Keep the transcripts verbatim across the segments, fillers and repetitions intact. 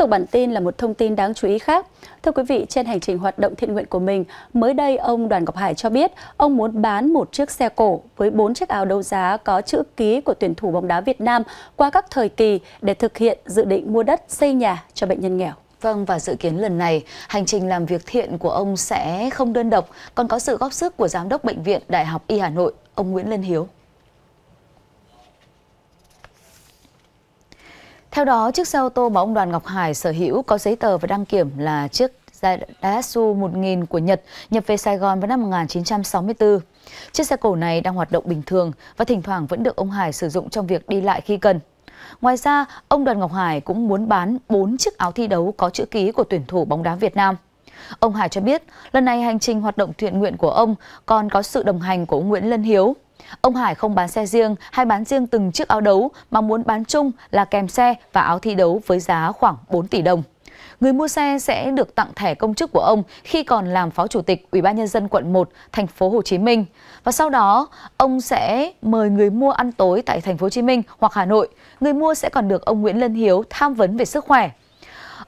tục bản tin là một thông tin đáng chú ý khác. Thưa quý vị, trên hành trình hoạt động thiện nguyện của mình, mới đây ông Đoàn Ngọc Hải cho biết ông muốn bán một chiếc xe cổ với bốn chiếc áo đấu giá có chữ ký của tuyển thủ bóng đá Việt Nam qua các thời kỳ để thực hiện dự định mua đất xây nhà cho bệnh nhân nghèo. Vâng, và dự kiến lần này, hành trình làm việc thiện của ông sẽ không đơn độc, còn có sự góp sức của Giám đốc Bệnh viện Đại học Y Hà Nội, ông Nguyễn Lân Hiếu. Theo đó, chiếc xe ô tô mà ông Đoàn Ngọc Hải sở hữu có giấy tờ và đăng kiểm là chiếc Daihatsu một nghìn của Nhật, nhập về Sài Gòn vào năm một nghìn chín trăm sáu mươi tư. Chiếc xe cổ này đang hoạt động bình thường và thỉnh thoảng vẫn được ông Hải sử dụng trong việc đi lại khi cần. Ngoài ra, ông Đoàn Ngọc Hải cũng muốn bán bốn chiếc áo thi đấu có chữ ký của tuyển thủ bóng đá Việt Nam. Ông Hải cho biết, lần này hành trình hoạt động thiện nguyện của ông còn có sự đồng hành của Nguyễn Lân Hiếu. Ông Hải không bán xe riêng hay bán riêng từng chiếc áo đấu mà muốn bán chung là kèm xe và áo thi đấu với giá khoảng bốn tỷ đồng. Người mua xe sẽ được tặng thẻ công chức của ông khi còn làm Phó Chủ tịch Ủy ban nhân dân quận một, thành phố Hồ Chí Minh. Và sau đó, ông sẽ mời người mua ăn tối tại thành phố Hồ Chí Minh hoặc Hà Nội. Người mua sẽ còn được ông Nguyễn Lân Hiếu tham vấn về sức khỏe.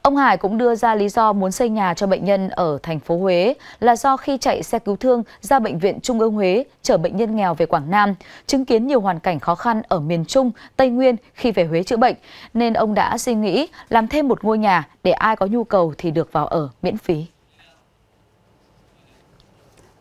Ông Hải cũng đưa ra lý do muốn xây nhà cho bệnh nhân ở thành phố Huế là do khi chạy xe cứu thương ra bệnh viện Trung ương Huế chở bệnh nhân nghèo về Quảng Nam, chứng kiến nhiều hoàn cảnh khó khăn ở miền Trung, Tây Nguyên khi về Huế chữa bệnh, nên ông đã suy nghĩ làm thêm một ngôi nhà để ai có nhu cầu thì được vào ở miễn phí.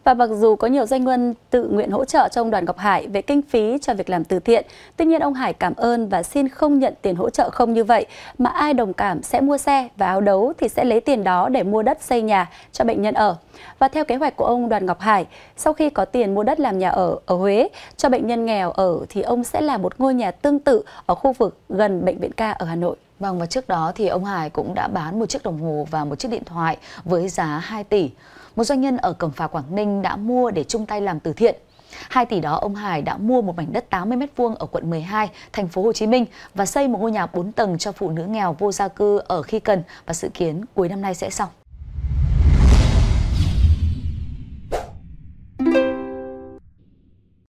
Và mặc dù có nhiều doanh nhân tự nguyện hỗ trợ cho ông Đoàn Ngọc Hải về kinh phí cho việc làm từ thiện, tuy nhiên ông Hải cảm ơn và xin không nhận tiền hỗ trợ không như vậy, mà ai đồng cảm sẽ mua xe và áo đấu thì sẽ lấy tiền đó để mua đất xây nhà cho bệnh nhân ở. Và theo kế hoạch của ông Đoàn Ngọc Hải, sau khi có tiền mua đất làm nhà ở ở Huế cho bệnh nhân nghèo ở thì ông sẽ làm một ngôi nhà tương tự ở khu vực gần Bệnh viện Ca ở Hà Nội. Vâng, và trước đó thì ông Hải cũng đã bán một chiếc đồng hồ và một chiếc điện thoại với giá hai tỷ. Một doanh nhân ở Cẩm Phả, Quảng Ninh đã mua để chung tay làm từ thiện. hai tỷ đó ông Hải đã mua một mảnh đất tám mươi mét vuông ở quận mười hai, thành phố Hồ Chí Minh và xây một ngôi nhà bốn tầng cho phụ nữ nghèo vô gia cư ở khi cần và dự kiến cuối năm nay sẽ xong.